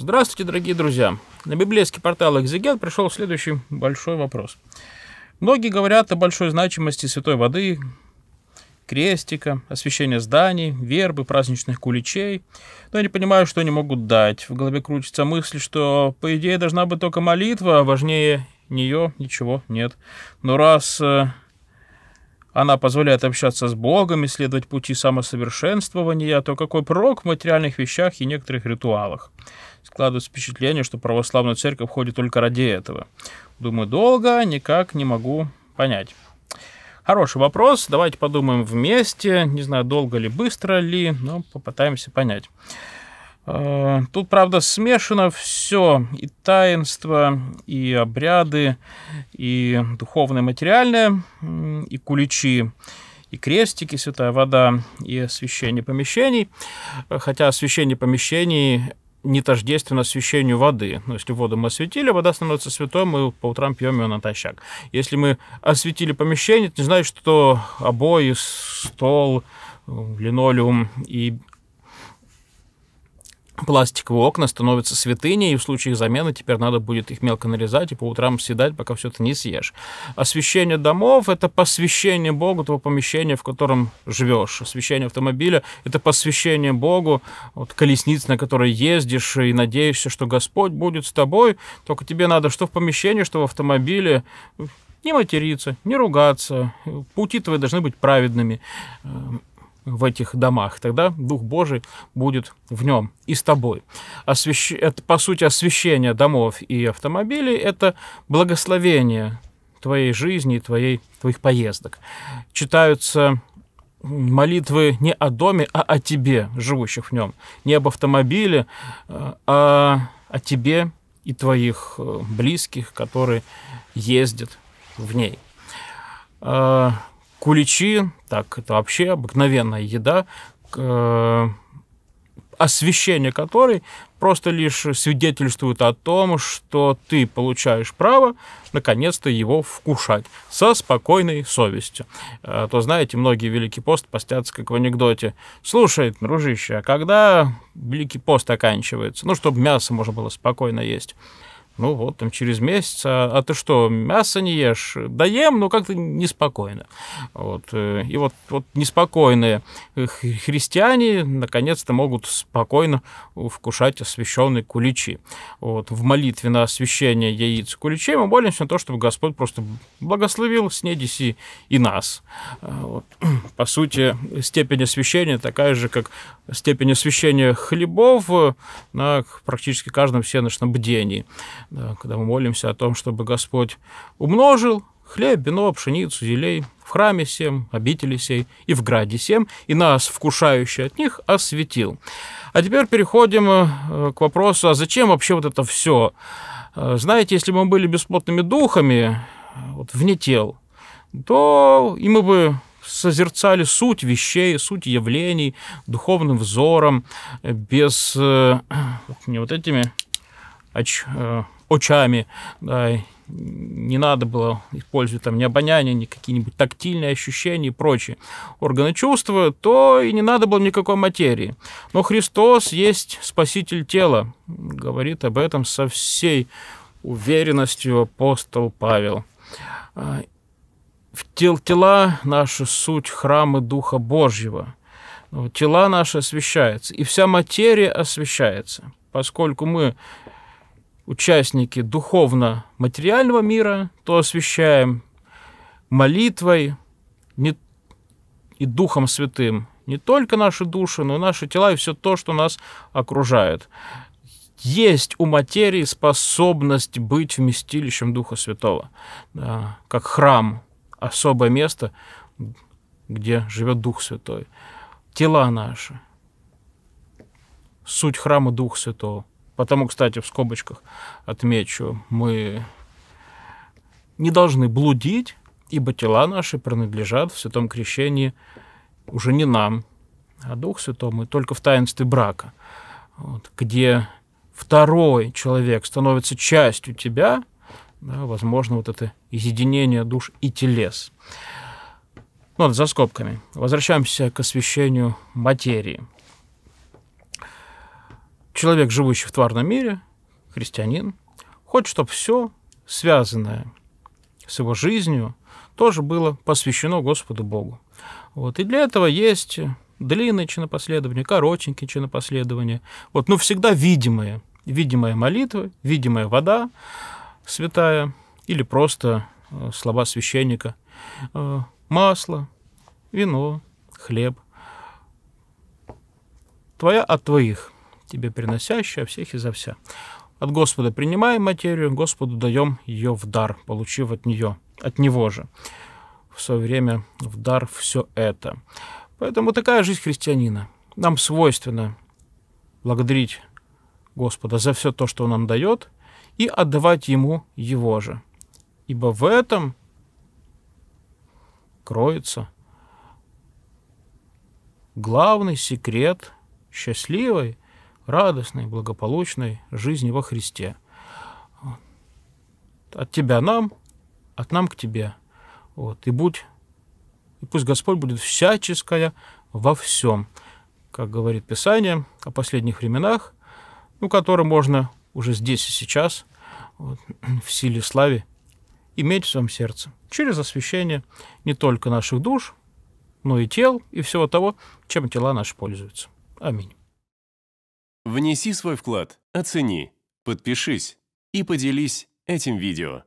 Здравствуйте, дорогие друзья! На библейский портал Экзегет пришел следующий большой вопрос. Многие говорят о большой значимости святой воды, крестика, освящения зданий, вербы, праздничных куличей, но я не понимаю, что они могут дать. В голове крутится мысль, что, по идее, должна быть только молитва, а важнее нее ничего нет. Но раз она позволяет общаться с Богом, исследовать пути самосовершенствования, то какой прок в материальных вещах и некоторых ритуалах? Складывается впечатление, что православная церковь ходит только ради этого. Думаю, долго, никак не могу понять. Хороший вопрос, давайте подумаем вместе. Не знаю, долго ли, быстро ли, но попытаемся понять. Тут, правда, смешано все, и таинства, и обряды, и духовное, материальное, и куличи, и крестики, святая вода, и освящение помещений, хотя освящение помещений не тождественно освящению воды. Но если воду мы осветили, вода становится святой, мы по утрам пьем ее натощак. Если мы осветили помещение, это не значит, что обои, стол, линолеум и пластиковые окна становятся святыней, и в случае их замены теперь надо будет их мелко нарезать и по утрам съедать, пока все это не съешь. Освящение домов — это посвящение Богу того помещения, в котором живешь. Освящение автомобиля — это посвящение Богу колесниц, на которой ездишь, и надеешься, что Господь будет с тобой. Только тебе надо что в помещении, что в автомобиле не материться, не ругаться. Пути твои должны быть праведными в этих домах, тогда Дух Божий будет в нем и с тобой. Это, по сути, освящение домов и автомобилей — это благословение твоей жизни и твоих поездок. Читаются молитвы не о доме, а о тебе, живущих в нем. Не об автомобиле, а о тебе и твоих близких, которые ездят в ней. Куличи, так, это вообще обыкновенная еда, освящение которой просто лишь свидетельствует о том, что ты получаешь право наконец-то его вкушать со спокойной совестью. А то, знаете, многие Великий пост постятся, как в анекдоте. Слушай, дружище, а когда Великий пост оканчивается? Ну, чтобы мясо можно было спокойно есть. Ну вот, там через месяц, а ты что, мясо не ешь? Да ем, но как-то неспокойно. Вот. И вот неспокойные христиане наконец-то могут спокойно вкушать освященные куличи. Вот. В молитве на освящение яиц куличей мы молимся на то, чтобы Господь просто благословил снедись и нас. Вот. По сути, степень освящения такая же, как степень освящения хлебов на практически каждом всеночном бдении. Да, когда мы молимся о том, чтобы Господь умножил хлеб, вино, пшеницу, елей в храме сем, обители сей и в граде сем, и нас, вкушающие от них, осветил. А теперь переходим к вопросу, а зачем вообще вот это все? Знаете, если бы мы были бесплотными духами, вне тел, то и мы бы созерцали суть вещей, суть явлений духовным взором, без не вот этими очами, да, не надо было использовать там ни обоняние, ни какие-нибудь тактильные ощущения и прочие органы чувства, то и не надо было никакой материи. Но Христос есть спаситель тела, говорит об этом со всей уверенностью апостол Павел. Тела наши суть храмы Духа Божьего, тела наши освящаются, и вся материя освящается, поскольку мы участники духовно-материального мира, то освящаем молитвой и Духом Святым не только наши души, но и наши тела, и все то, что нас окружает. Есть у материи способность быть вместилищем Духа Святого, да, как храм, особое место, где живет Дух Святой. Тела наши суть храма Духа Святого. Потому, кстати, в скобочках отмечу, мы не должны блудить, ибо тела наши принадлежат в Святом Крещении уже не нам, а Духу Святому, и только в таинстве брака, вот, где второй человек становится частью тебя, да, возможно, вот это единение душ и телес. Ну, за скобками. Возвращаемся к освящению материи. человек, живущий в тварном мире, христианин, хочет, чтобы все, связанное с его жизнью, тоже было посвящено Господу Богу. Вот. И для этого есть длинные чинопоследования, коротенькие чинопоследования, вот, но всегда видимые. Видимая молитва, видимая вода святая или просто слова священника, масло, вино, хлеб. Твоя от твоих, тебе приносящая, всех и за вся. От Господа принимаем материю, Господу даем ее в дар, получив от нее, от Него же в свое время в дар все это. Поэтому такая жизнь христианина. Нам свойственно благодарить Господа за все то, что Он нам дает, и отдавать Ему Его же. Ибо в этом кроется главный секрет счастливой, радостной, благополучной жизни во Христе. От тебя нам, от нам к тебе. Вот. И пусть Господь будет всяческое во всем. Как говорит Писание о последних временах, который можно уже здесь и сейчас, вот, в силе славе, иметь в своем сердце. Через освящение не только наших душ, но и тел, и всего того, чем тела наши пользуются. Аминь. Внеси свой вклад, оцени, подпишись и поделись этим видео.